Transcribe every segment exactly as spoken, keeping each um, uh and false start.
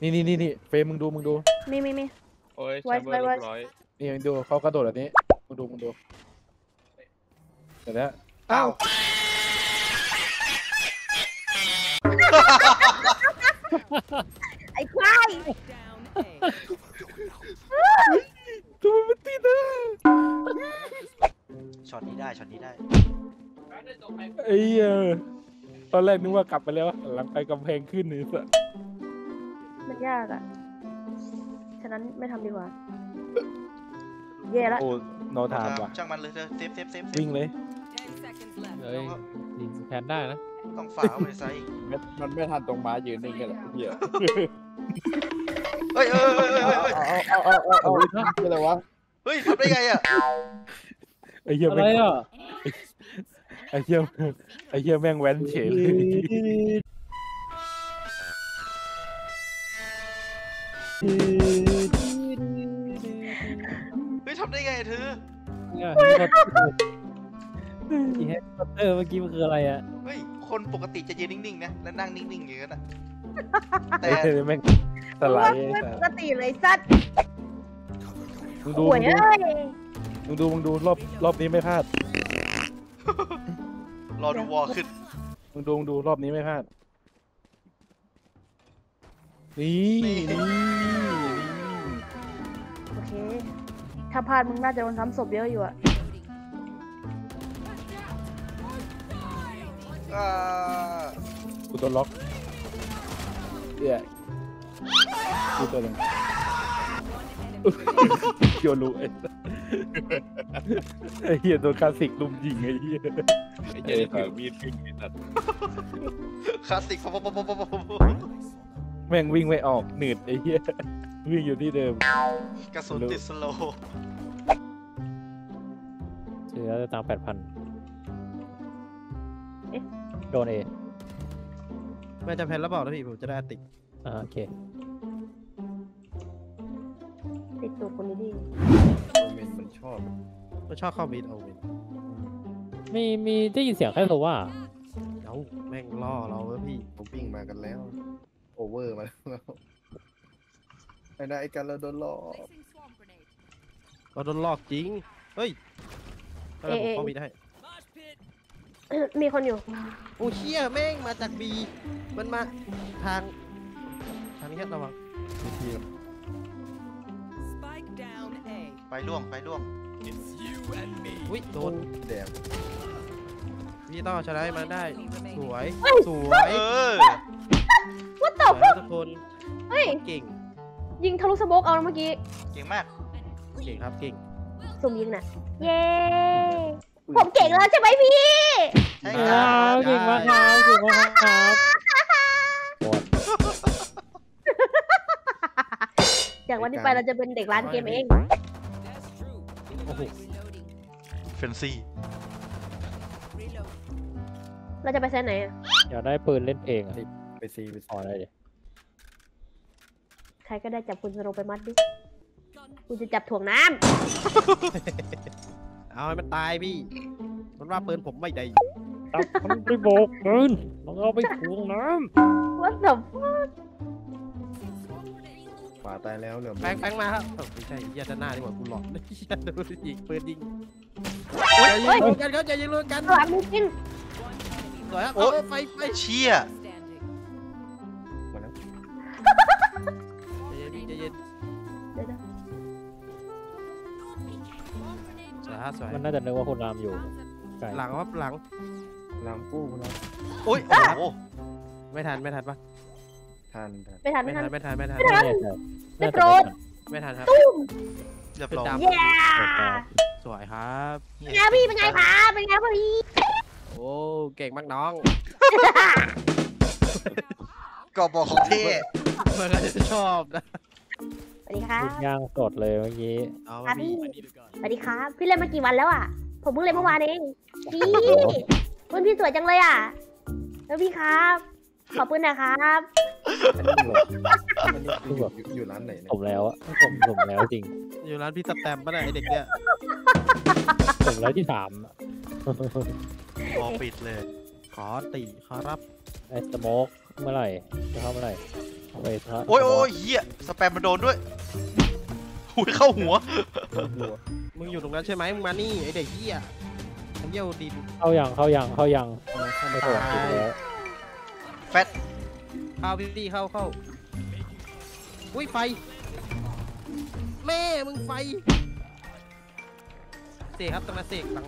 นี่นี่นี่นี่เฟรมมึงดูมึงดูมีมีมีโอ้ยไวไวไวนี่มึงดูเขากระโดดแบบนี้มึงดูมึงดูเดี๋ยวนะอ้าวไอ้ควายตัวมันตีนะช็อตนี้ได้ช็อตนี้ได้ไอ้เออตอนแรกนึกว่ากลับไปแล้วหลังไปกำแพงขึ้นนี่สิมันยากอ่ะฉะนั้นไม่ทำดีกว่าแย่ละโอ้นอทามว่ะช่างมันเลยเธอเซฟเซฟเซฟวิ่งเลยเลยยิงแผนได้นะต้องฝ่าเอาไปใส่มันไม่ทันตรงม้ายืนนี่แหละเดี๋ยวเฮ้ยเฮ้ยเฮ้ยเฮ้ยเฮ้ยเอาเอาเอาเอาอะไรวะเฮ้ยทำได้ไงอ่ะไอ้เหี้ยอะไรอ่ะไอ้เหี้ยไอ้เหี้ยแม่งแว้นเฉยเฮ้ยทำได้ไงเธออีแฮร์รี่พอตเตอร์เมื่อกี้มันคืออะไรอ่ะเฮ้ยคนปกติจะยืนนิ่งๆนะแล้วนั่งนิ่งๆอย่างนั้นอ่ะแต่แม่งสไลด์ปกติเลยสัตว์มึงดูมึงดูมึงดูรอบรอบนี้ไม่พลาดรอดูวอลขึ้นมึงดูมึงดูรอบนี้ไม่พลาดนี่นี่โอเคถ้าพลาดมึงน่าจะโดนซ้ำศพเยอะอยู่อ่ะกูตัวล็อกเดี๋ยวกูตัวเลยเกี่ยวรู้ไอ้เหี้ยตัวคลาสสิกลุมยิงไอ้เหี้ยไอ้เหี้ยถือมีดวิ่งไอ้สัตว์คลาสสิกแม่งวิ่งไม่ออกหนืดไอ้เหี้ยวิ่งอยู่ที่เดิมกระสุนติดสโลว์เสียแล้วจะตังแปดพันโดนเองไม่จำเป็นแล้วบอกนะพี่ผมจะได้ติดอ่าโอเคติดตัวคนนี้ดิโอเมนมันชอบมันชอบเข้ามิดโอเมนมีมีได้ยินเสียงแค่โซว่าเดี๋ยวแม่งล่อเราแล้วพี่ผมวิ่งมากันแล้วโอเวอร์มาแล้วไอ้นายไอ้กันเราโดนล่อเราโดนล่อจริงเฮ้ยอะไรผมเข้ามิดให้มีคนอยู่โอ้เชี่ยแม่งมาจากบีมันมาทางทางนี้ระวังไปล่วงไปล่วงอุ้ยโดนแดงพี่ต้องชนะมันได้สวยสวยเออวัดต่อพวกทุกคนเฮ้ยเก่งยิงทะลุสโมกเอาเมื่อกี้เก่งมากเก่งครับเก่งสุ่มยิงน่ะเย้ผมเก่งแล้วใช่ไหมพี่ใช่ครับเก่งมากครับเก่งมากครับจากวันนี้ไปเราจะเป็นเด็กร้านเกมเองโอ้โหเฟนซี่เราจะไปเซนไหนอ่ะอยากได้ปืนเล่นเองอ่ะไปซีไปซอได้ดิใครก็ได้จับคุณสโลไปมัดดิคุณจะจับถ่วงน้ำเอาให้มันตายพี่มันว่าปืนผมไม่ได้ตับมันไปโบกปืนมันเอาไปถ่วงน้ำวัดดับป่าตายแล้วเหลือแบงค์แบงค์มาครับไม่ใช่ยาด้านหน้าดีกว่ากูหลอกเลยยิงปืนยิงอย่ายิงกันเขาอย่ายิงเลยกันหลังมุกินสวยครับโอ้ไฟไฟเชี่ยมาแล้วจะเย็นจะเย็นมันน่าจะนึกว่าคนรามอยู่หลังครับหลังหลังกู้นะโอ้ยโอ้ไม่ทันไม่ทันปะทันไม่ทันไม่ทันไม่ทันไม่ทันไม่โกรธไม่ทันครับเรียบร้อยสวยครับเป็นไงพี่เป็นไงขาเป็นไงพี่โอ้เก่งมากน้องกบของเท่มันก็จะชอบนะสวัสดีครับย่างสดเลยเมื่อกี้พี่สวัสดีครับพี่เล่นมากี่วันแล้วอ่ะผมเพิ่งเล่นเมื่อวานเองพี่คุณพี่สวยจังเลยอ่ะแล้วพี่ครับขอบคุณนะครับอยู่ร้านไหนผมแล้วอ่ะผมผมแล้วจริงอยู่ร้านพี่สแตมป์ป่ะเนี่ยไอเด็กเนี่ยผมแล้วที่ถามรอปิดเลยขอตีขอรับไอสโมก เมื่อไหร่จะเข้าเมื่อไหร่ไปพระโอ้ยโอ้ยเฮียสแปมมันโดนด้วยหูเข้าหัวมึงอยู่ตรงนั้นใช่ไหมมึงมานี่ไอเด็กเฮียเยี่ยวดินเข้ายังเข้ายังเข้ายังไม่ถูกแล้วแฟตเข้าพี่เข้าเข้าอุ้ยไฟแม่มึงไฟเสกครับตรงนั้นเสกหลัง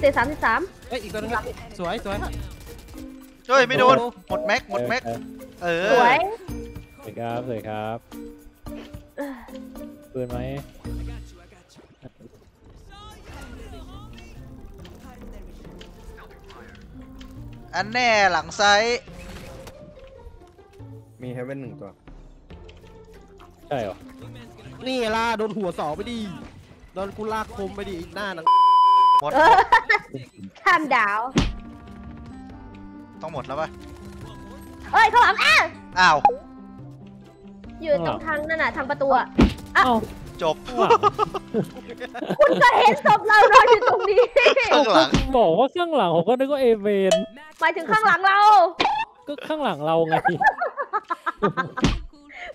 เสกสามสิบสามเฮ้ยอีกตัวนึงครับสวยสวยเฮ้ยไม่โดนหมดแม็กหมดแม็กเออสวยสวยครับสวยครับปืนไหมอันแน่หลังไซส์มีเฮเว่นหนึ่งตัวใช่หรอนี่ล่าโดนหัวสองไปดิโดนกูลากคมไปดิหน้าหนังหมดข้ามดาวต้องหมดแล้วป่ะเอ้ยเขาหลังอ้าวอ้าวอยู่ตรงทางนั่นน่ะทางประตูอ่ะอ้าวจบคุณจะเห็นศพเรานอนอยู่ตรงนี้ข้างหลังบอกว่าข้างหลังผมก็นึกว่าเอเวนหมายถึงข้างหลังเราก็ข้างหลังเราไง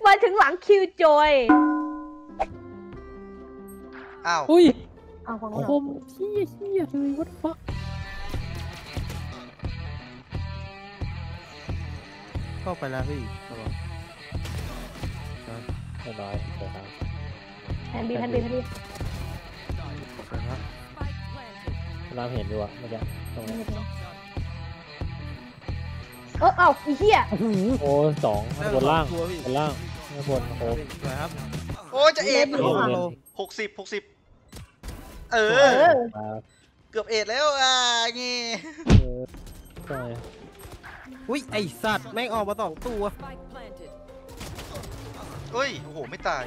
หมายถึงหลังคิวจอยอ้าวอุ้ยอ้าวของเราผมเชี่ยเชี่ยเลยวัดฟักเข้าไปแล้วพี่ระวังนะน้อยเดี๋ยวนะแทนบีแทนบีแทนบีเราเห็นดูอ่ะเมื่อกี้ตรงนี้เออเอาอีเหี้ยโอ้สองบนล่างบนล่างบนโอ้โอ้จะเอ็ดหกสิบหกสิบเออเกือบเอ็ดแล้วอ่ะงี้อุ้ยไอสัตว์แม่งออกมาสองตัวเฮ้ยโอ้โหไม่ตาย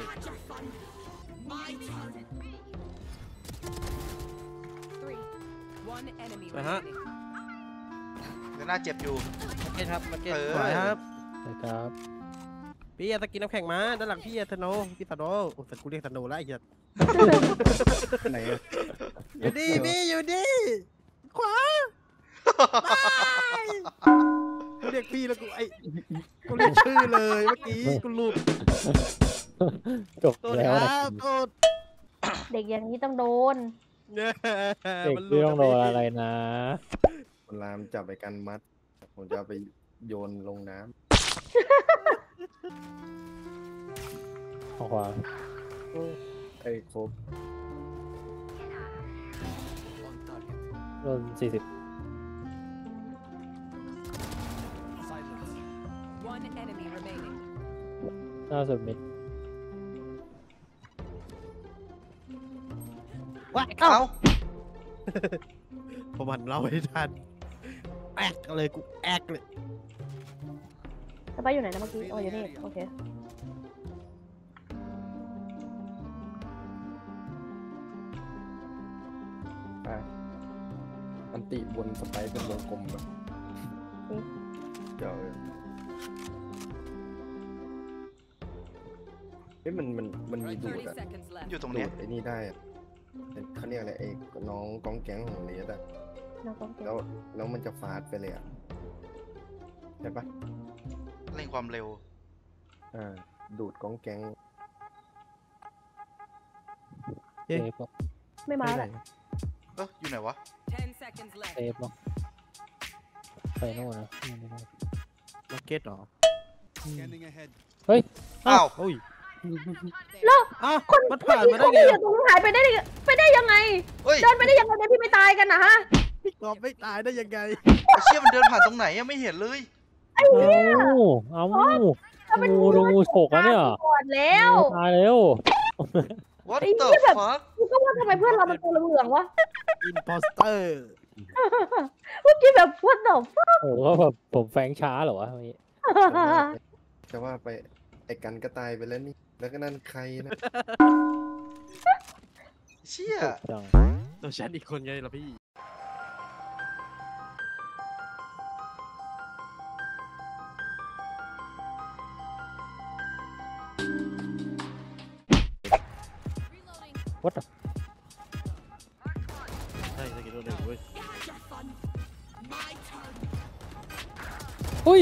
นะฮะก็น่าเจ็บอยู่มาเก็ตครับมาเก็ตสวยครับสวยครับพี่อาตะกินน้ำแข็งมาด้านหลังพี่อาธโนพี่ธโนโอ้แต่กูเรียกธโนแล้วไอ้เหี้ยไหนอยู่ดีพี่อยู่ดีขวากูเรียกพี่แล้วกูไอ้กูเรียกชื่อเลยเมื่อกี้กูหลุดจบแล้วครับเด็กอย่างนี้ต้องโดนเด็กเรื่องโดนอะไรนะคนรามจับไปกันมัดผมจะไปโยนลงน้ำขวาไอ้ครบโดนสี่สิบน่าสนมิดว้าเขาประมาณเราไม่ทันแอกเลยกูแอกเลยสบายอยู่ไหนนะเมื่อกี้โอ้ยอยู่นี่โอเคไปอันติบนสไปเป็นวงกลมแบบเจ้าเฮ้ยมันมันมันมีดูดอะอยู่ตรงนี้ไอ้นี่ได้เขาเรียกอะไรไอ้น้องกองแก๊งของเนสอะแล้วแล้วมันจะฟาดไปเลยอะใช่ปะเร่งความเร็วอ่าดูดกองแก๊งเอ๊ะไม่มาเลยเอออยู่ไหนวะเอ๊ะบอกไปโน่นนะมาเก็ตหรอเฮ้ยอ้าวแล้วคนผู้หญิงเขาอยู่ตรงหายไปได้ไปได้ยังไงเดินไปได้ยังไงในที่ไม่ตายกันนะฮะตอบไม่ตายได้ยังไงเชี่ยมันเดินผ่านตรงไหนยังไม่เห็นเลยไอ้เหี้ยเอางูดูงูฉกแล้วเนี่ยปวดแล้วตายแล้วไอ้ที่แบบก็ว่าทำไมเพื่อนเรามันตัวเหลืองวะอินพอสเตอร์เมื่อกี้แบบพวดหนอฟ้าโอ้โหแบบผมแฝงช้าเหรอวะนี่จะว่าไปไอ้กันก็ตายไปแล้วนี่แล้วก็นั่นใครนะเชี่ยตัวฉันอีกคนไงล่ะพี่วัดอ่ะใช่จะกินตัวเด็กเว้ย อุ้ย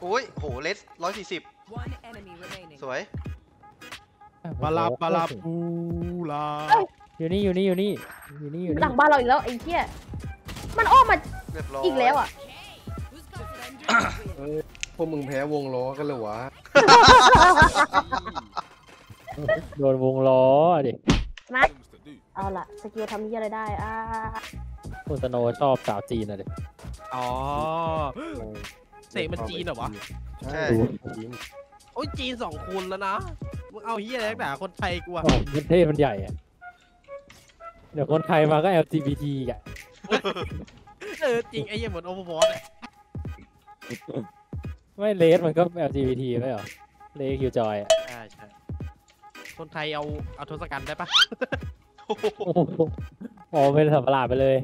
โอ้ยโหเลสร้อยสี่สิบสวยบาลาบาลาปูลาอยู่นี่อยู่นี่อยู่นี่อยู่นี่อยู่นี่หลังบ้านเราอีกแล้วไอ้เหี้ยมันอ้อมมาอีกแล้วอ่ะพวกมึงแพ้วงล้อกันเลยวะโดนวงล้อดินัดเอาล่ะสกิลทำนี้อะไรได้อ่าคุณสโนชอบสาวจีนอะดิอ๋อเสกมันจีนเหรอวะใช่โอ้ยจีนสองคูณแล้วนะมึงเอาเฮียอะไรแบบคนไทยกูอะประเทศมันใหญ่อะเดี๋ยวคนไทยมาก็ แอล จี บี ที อ่ะเออจริงไอ้ยังเหมือนโอเวอร์วอตเลยไม่เลสมันก็ แอล จี บี ที ไม่หรอเลสคิวจอยอ่ะใช่ใช่คนไทยเอาเอาทศกัณฐ์ได้ปะโอ้เป็นสัมภาระไปเลย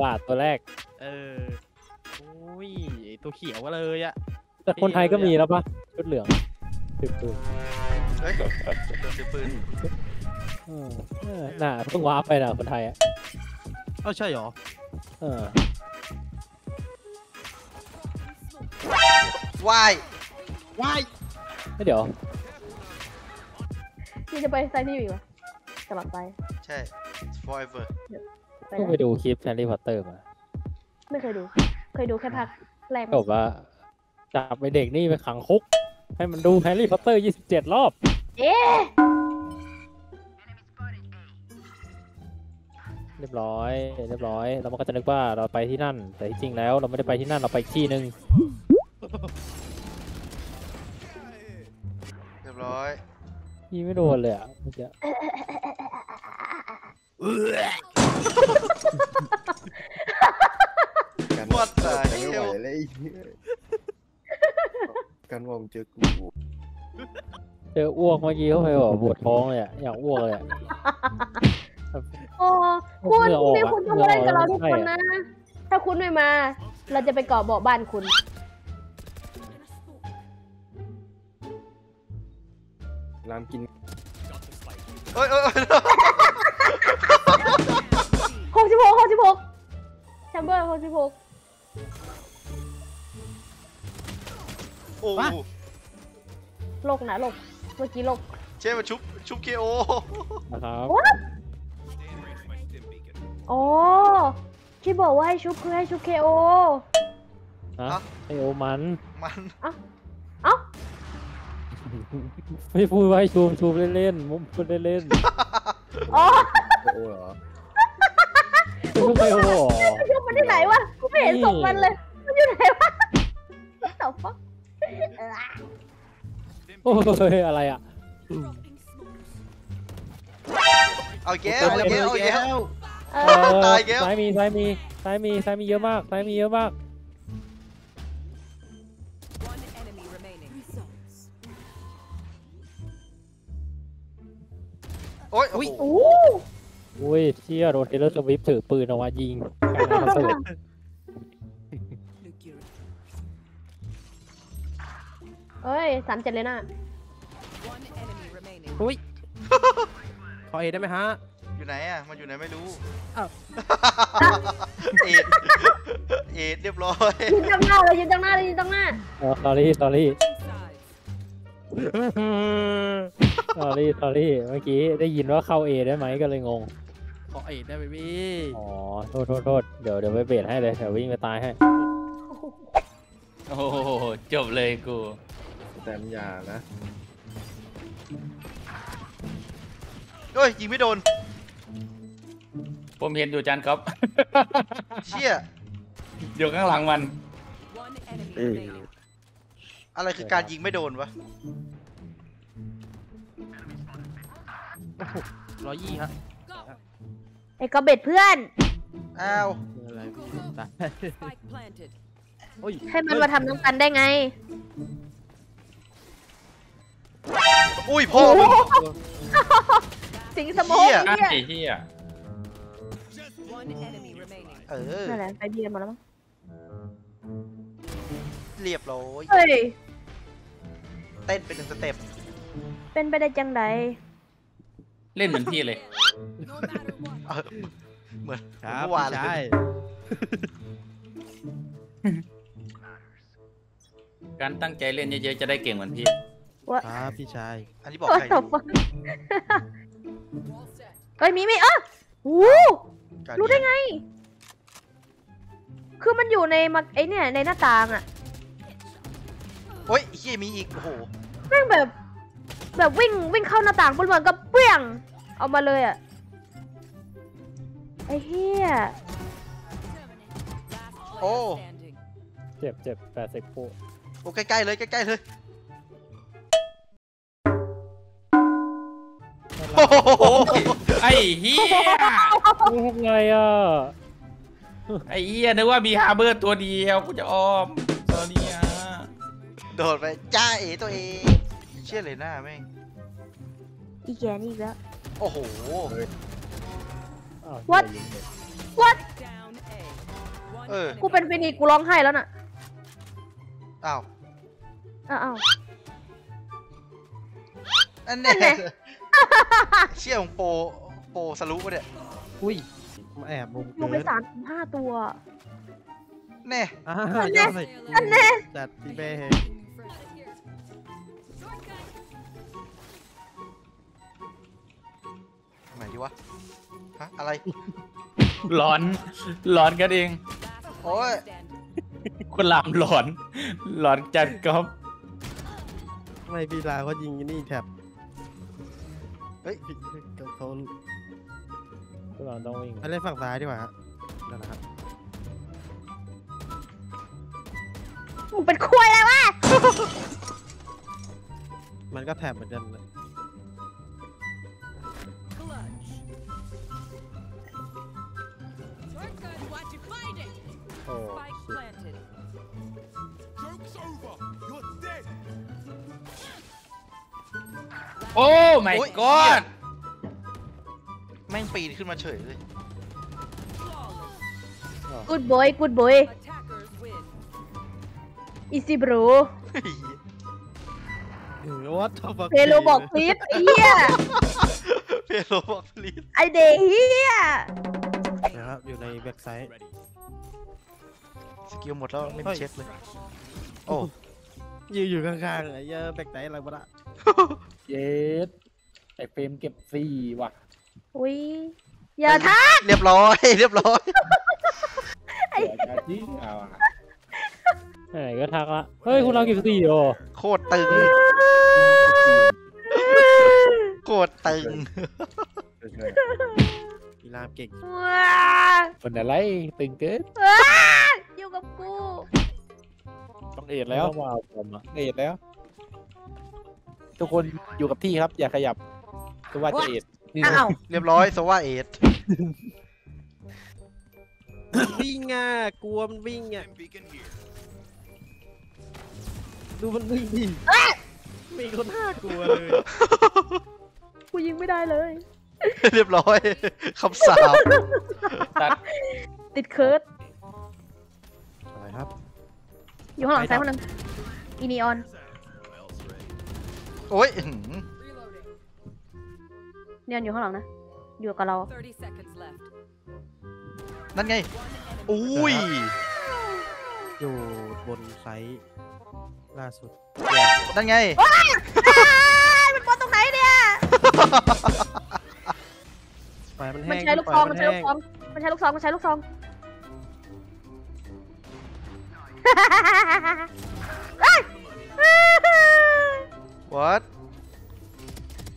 บาทตัวแรกเออโอ้ยตัวเขียวก็เลยอ่ะแต่คนไทยก็มีแล้วปะชุดเหลืองถือปืนเฮ้ยถือปืนน่ะเพิ่งว้าไปน่ะคนไทยอ่ะเออใช่หรอเออว้ายว้ายเดี๋ยวนี่จะไปไซน์ที่อยู่อีกวะตลอดไปใช่ forever ต้องไปดูคลิปแฮร์รี่พอตเตอร์มาไม่เคยดูเคยดูแค่ภาคแรกบอกว่าจับไปเด็กนี่ไปขังคุกให้มันดูแฮร์รี่พอตเตอร์ยี่สิบเจ็ดรอบเอ๊ะเรียบร้อยเรียบร้อยเราก็จะนึกว่าเราไปที่นั่นแต่จริงแล้วเราไม่ได้ไปที่นั่นเราไปที่หนึ่งเรียบร้อยนี่ไม่โดนเลยอ่ะเมื่อกี้กันวัดใจไม่ไหวเลยกันวงเจอกูเจออ้วกเมื่อกี้เขาไปบอกปวดท้องเลยอ่ะอยากอ้วกเลยโอ้คุณนี่คุณต้องเล่นกับเราทุกคนนะถ้าคุณไม่มาเราจะไปเกาะเบาะบ้านคุณน้ำกินเอ้ยเอ้ยหกสิบหกหกสิบหกแชมเบอร์หกสิบหกโอ้โลกนะโลกเมื่อกี้โลกเช่มาชุบชุบเคโอนะครับโอ้ที่บอกว่าให้ชุบคือให้ชุบเคโอฮะเคโอมันมันเอ้าเอ้าไม่พูดว่าให้ชุบชุบเล่นๆมุมพูดเล่นๆอ๋อเคโอเหรอชุบเคโอชุบมันที่ไหนวะกูไม่เห็นศพมันเลยมันอยู่ไหนวะต่อฟักโอ้ยอะไรอ่ะเอาแก้วเอาแก้วเอาแก้วตายแก้วซ้ายมีซ้ายมีซ้ายมีซ้ายมีเยอะมากซ้ายมีเยอะมากโอ้ยโอ้ยโอ้ยเชี่ยโดนเทเลอร์สวิฟต์ถือปืนออกมายิงเอ้ยสามเจ็ดเลยนะโอ้ยขอเอได้ไหมฮะอยู่ไหนอ่ะมันอยู่ไหนไม่รู้เอ็ดเอ็ดเรียบร้อยยืนตรงหน้าเลยยืนตรงหน้าเลยยืนตรงหน้าอ๋อ sorry sorry sorry sorry เมื่อกี้ได้ยินว่าเข้าเอได้ไหมก็เลยงงขอเอได้ไหมพี่อ๋อโทษโทษโทษเดี๋ยวเดี๋ยวไปเบรดให้เลยเดี๋ยววิ่งไปตายให้โอ้โหจบเลยกูแต่มันยานะโอ้ยยิงไม่โดนผมเห็นอยู่จานครับเชี่ยเดี๋ยวข้างหลังมันอะไรคือการยิงไม่โดนวะร้อยยี่ฮะไอ้กระเบ็ดเพื่อนอ้าวให้มันมาทำน้ำกันได้ไงอุ้ยพ่อสิงสมองเฮียเออนั่นแหละไปเบียร์มาแล้วมั้งเรียบร้อยเฮ้ยเต้นเป็นหนึ่งสเต็ปเป็นไปได้จังได เล่นเหมือนพี่เลยเหมือนเมื่อวานใช่การตั้งใจเล่นเยอะๆจะได้เก่งเหมือนพี่ครับพี่ชายอันนี้บอกใครเอ้ยมีมีเออหูรู้ได้ไงคือมันอยู่ในมักไอเนี่ยในหน้าต่างอ่ะโอ้ยเฮียมีอีกโอ้โหแม่งแบบแบบวิ่งวิ่งเข้าหน้าต่างบนบนก็เปี้ยงเอามาเลยอ่ะไอ้เฮียโอ้เจ็บเจ็บแปดสิบโปโอ้ใกล้ๆเลยใกล้ๆเลยไอ้เฮียรู้ไงอ่ะไอ้เฮียนึกว่ามีฮาร์เบอร์ตัวเดียวกูจะออมตอนนี้อะโดดไปจ้าเอ๋ตัวเองเชี่ยเลยหน้าแม่งอีแกนี่แล้วโอ้โห what what เออกูเป็นฟินิกกูร้องไห้แล้วน่ะอ้าวอ้าวอันไหนเชี่ยของโปโปสรุปวะเนี่ยอุ้ยมาแอบลงลงไปสามห้าตัวแน่แน่แน่จัดดีเบ้ไหนดีวะฮะอะไรร้อนร้อนกันเองโอ้ยคนลามร้อนร้อนจัดก๊อฟไม่พี่ลาเขายิงนี่แถบเฮ้ยกับเขาตัวเราต้องวิ่งไปเล่นฝั่งซ้ายดีกว่าฮะนั่นนะครับมึงเป็นควยเลยวะมันก็แถบเหมือนกันเลยโอ้โอ้ไม่กอดแม่งปีนขึ้นมาเฉยเลย Good boy Good boy Easy bro เพโลบอกคลิปเฮียเพโลบอกคลิปไอเดย์เฮียนะครับอยู่ในเว็บไซต์สกิลหมดแล้วไม่เช็คเลยโอ้ยืนอยู่ข้างๆไอ้เยอะแบกไตอะไรบ้างเย็ดไอ้เฟรมเก็บสี่ว่ะอุ้ยอย่าทักเรียบร้อยเรียบร้อยไอ้ที่เอาอะไหนก็ทักละเฮ้ยคุณเราเก็บสี่โอโคตรตึงโคตรตึงกีฬาเก่งคนอะไรตึงเกินอยู่กับกูต้องเอ็ดแล้วเอ็ดแล้วทุกคนอยู่กับที่ครับอย่าขยับสว่าจะเอ็ดเรียบร้อยสว่าเอ็ดวิ่งอ่ะกลัวมันวิ่งอ่ะดูมันวิ่งดิมีคนน่ากลัวเลยกูยิงไม่ได้เลยเรียบร้อยคำสาบติดเคิร์ดอะไรครับอยู่ข้างหลังซ้ายคนนึงอีนีออนโอ้ยเนี่ยอยู่ข้างหลังนะอยู่กับเรานั่นไงอุ้ยอยู่บนไซต์ล่าสุดนั่นไงมันปอตรงไหนเนี่ยมันใช้ลูกซองมันใช้ลูกซองมันใช้ลูกซองมันใช้ลูกซองWhat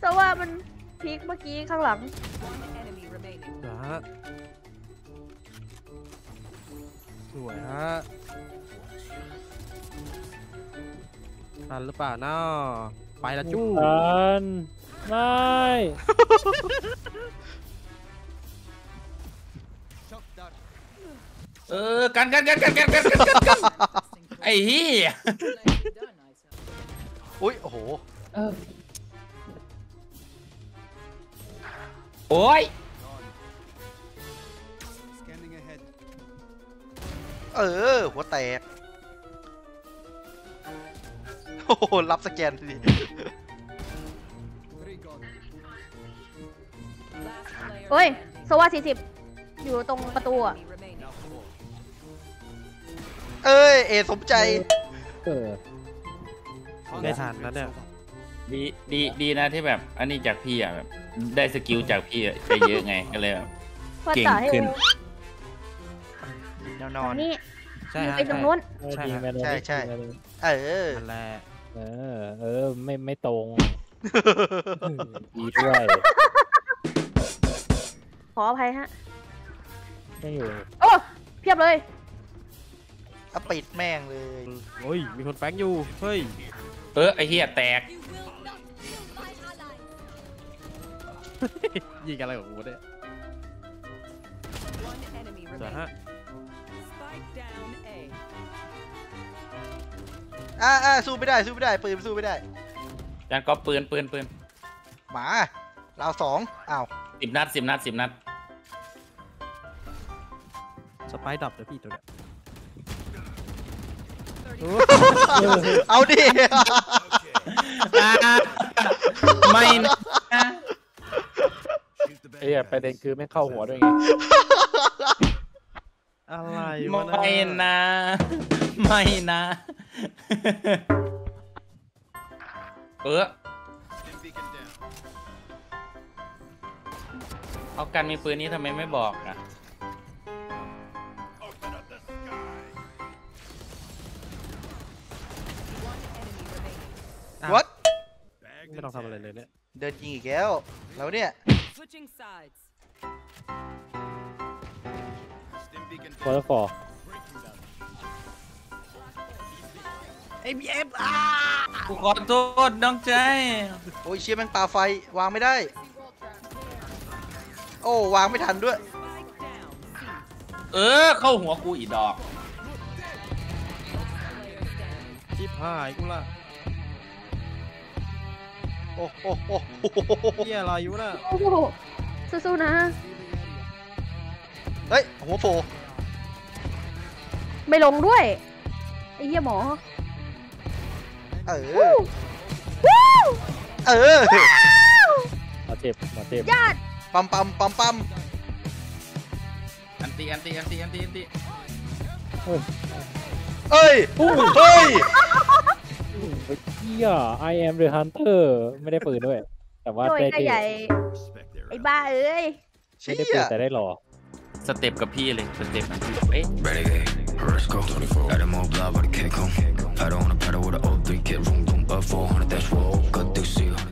แต่ว่ามันพีคเมื่อกี้ข้างหลังฮะสวยฮะทันหรือเปล่าน้าไปละจู้ทันไม่เออกันกันกันกันกันกันกันไอ้เหี้ยอุ้ยโอ้โหโอ้ยเออหัวแตกโอ้โหรับสแกนดิ เฮ้ยโซวาสี่สิบอยู่ตรงประตูอ่ะเอ้ยเอสมใจเออได้ทานแล้วเนี่ยดีดีดีนะที่แบบอันนี้จากพี่อ่ะแบบได้สกิลจากพี่อ่ะไปเยอะไงก็เลยแบบเก่งขึ้นแนวนอนนี่ไปตรงนู้นใช่ใช่ใช่เอออะไรเออเออไม่ไม่ตรงดีด้วยขออภัยฮะไม่อยู่โอ้เพียบเลยเอาปิดแม่งเลยโอ้ยมีคนแฝงอยู่เฮ้ยเออไอเหี้ยแตกยิงอะไรของกูเนี่ยสวยฮะอ่าอ่าสู้ไม่ได้สู้ไม่ได้ปืนสู้ไม่ได้ยันก็ปืนปืนปืนหมาเราสองอ้าวสิบนัดสิบนัดสิบนัดสไปดับเดี๋ยวพี่ตัวเนี้ยเอาดิไม่นะไอ้ประเด็นคือไม่เข้าหัวด้วยไงอะไรไม่นะไม่นะเออเอากันมีปืนนี้ทำไมไม่บอกอ่ะวัดไม่ต้องทำอะไรเลยเนี่ยเดินจริงอีกแล้วแล้วเนี่ยฟอร์ฟอร์ไอพีเอฟอาร์กูขอโทษน้องใจโอ้ยเชี่ยแม่งปาไฟวางไม่ได้โอ้วางไม่ทันด้วยเออเข้าหัวกูอีดอกชิบหายกูละโอ้โหเฮียอะไรอยู่น่ะสู้ๆนะเฮ้ยหัวโผล่ไม่ลงด้วยไอ้เฮียหมอเออเออมาเจ็บมาเจ็บยอดปั๊มปั๊มปั๊มปั๊มอันตีอันตีอันตีอันตีอันตีเอ้ยเฮ้ยเฮีย I am the hunter ไม่ได้ปืนด้วยแต่ว่าได้ที่ไอ้บ้าเอ้ยไม่ได้ปืนแต่ได้หล่อสเต็ปกับพี่เลยสเต็ปมันเอ๊ะ